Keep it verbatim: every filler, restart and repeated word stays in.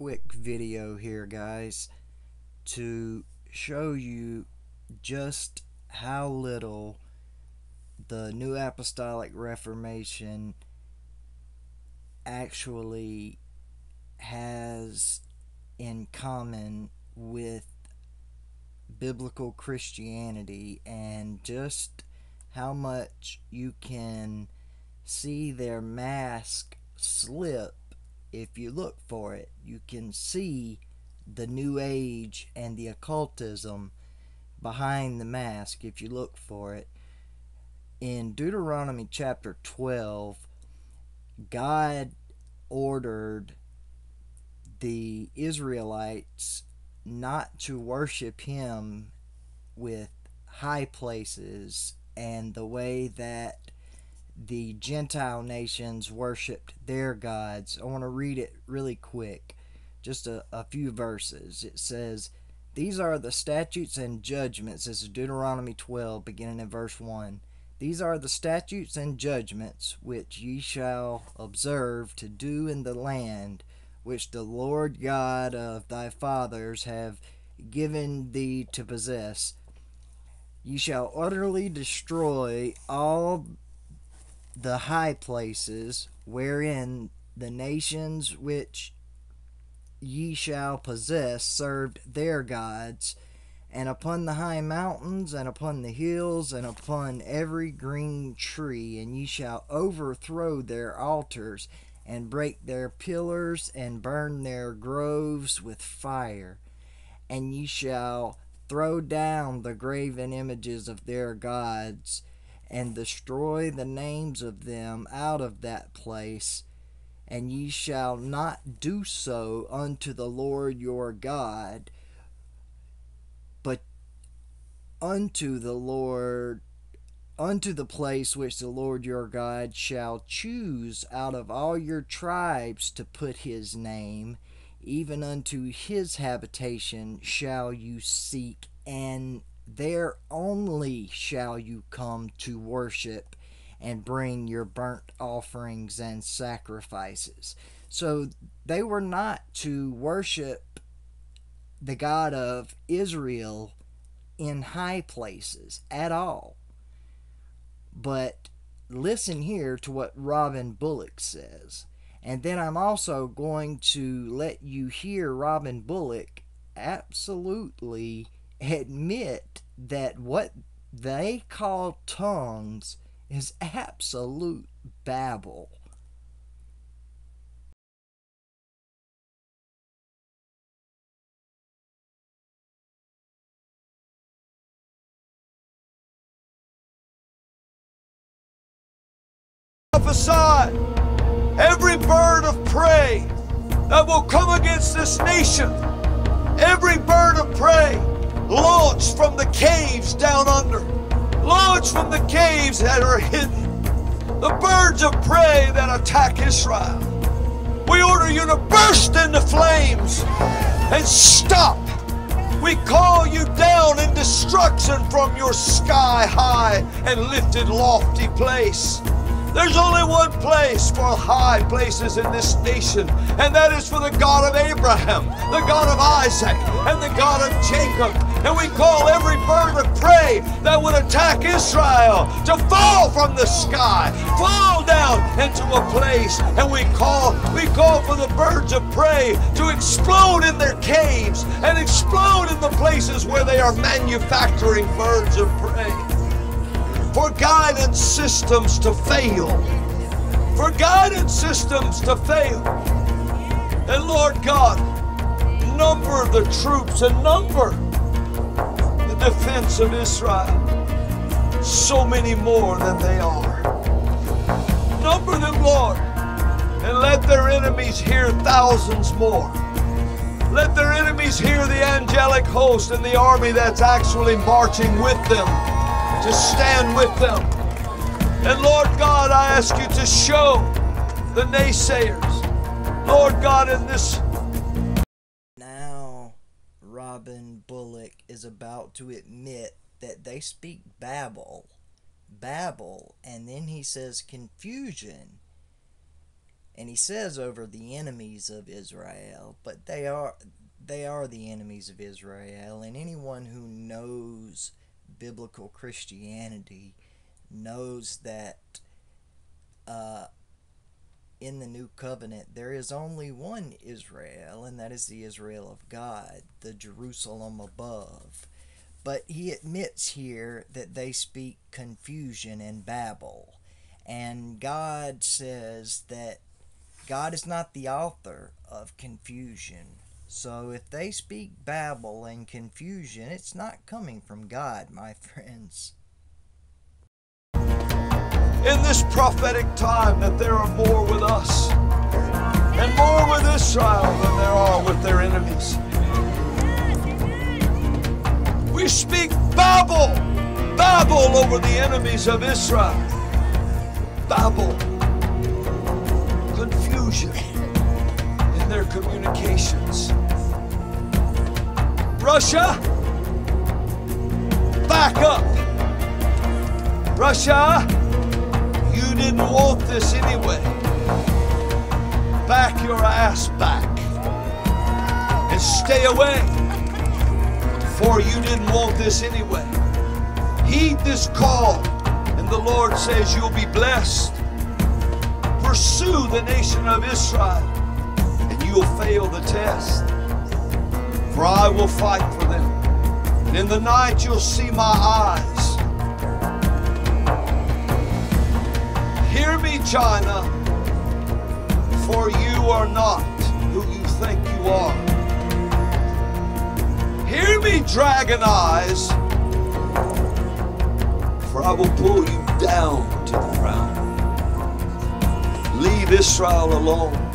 quick video here, guys, to show you just how little the New Apostolic Reformation actually has in common with biblical Christianity, and just how much you can see their mask slip if you look for it. You can see the New Age and the occultism behind the mask if you look for it. In Deuteronomy chapter twelve, God ordered the Israelites not to worship him with high places and the way that the Gentile nations worshipped their gods. I want to read it really quick, just a, a few verses. It says, "These are the statutes and judgments." This is Deuteronomy twelve, beginning in verse one. "These are the statutes and judgments which ye shall observe to do in the land which the Lord God of thy fathers have given thee to possess. Ye shall utterly destroy all the high places wherein the nations which ye shall possess served their gods, and upon the high mountains, and upon the hills, and upon every green tree, and ye shall overthrow their altars, and break their pillars, and burn their groves with fire. And ye shall throw down the graven images of their gods, and destroy the names of them out of that place. And ye shall not do so unto the Lord your God, but unto the Lord, unto the place which the Lord your God shall choose out of all your tribes to put his name, even unto his habitation shall you seek, and there only shall you come to worship and bring your burnt offerings and sacrifices." So they were not to worship the God of Israel in high places at all. But listen here to what Robin Bullock says. And then I'm also going to let you hear Robin Bullock absolutely admit that what they call tongues is absolute babble. Aside every bird of prey that will come against this nation, every bird of prey launched from the caves down under, launched from the caves that are hidden, the birds of prey that attack Israel. We order you to burst into flames and stop. We call you down in destruction from your sky high and lifted lofty place. There's only one place for high places in this nation, and that is for the God of Abraham, the God of Isaac, and the God of Jacob. And we call every bird of prey that would attack Israel to fall from the sky, fall down into a place. And we call, we call for the birds of prey to explode in their caves and explode in the places where they are manufacturing birds of prey. For guidance systems to fail, for guidance systems to fail. And Lord God, number the troops and number the defense of Israel, so many more than they are. Number them, Lord, and let their enemies hear thousands more. Let their enemies hear the angelic host and the army that's actually marching with them, to stand with them. And Lord God, I ask you to show the naysayers, Lord God, in this. Now Robin Bullock is about to admit that they speak babble, babble, and then he says confusion. And he says over the enemies of Israel, but they are they are the enemies of Israel, and anyone who knows biblical Christianity knows that uh, in the new covenant there is only one Israel, and that is the Israel of God, the Jerusalem above. But he admits here that they speak confusion and Babel, and God says that God is not the author of confusion. So if they speak Babel and confusion, it's not coming from God, my friends. In this prophetic time, that there are more with us and more with Israel than there are with their enemies. We speak Babel, Babel over the enemies of Israel. Babel, confusion in their communications. Russia, back up. Russia, you didn't want this anyway. Back your ass back and stay away, for you didn't want this anyway. Heed this call, and the Lord says you'll be blessed. Pursue the nation of Israel, and you'll fail the test. For I will fight for them, and in the night you'll see my eyes. Hear me, China, for you are not who you think you are. Hear me, dragon eyes, for I will pull you down to the ground. Leave Israel alone.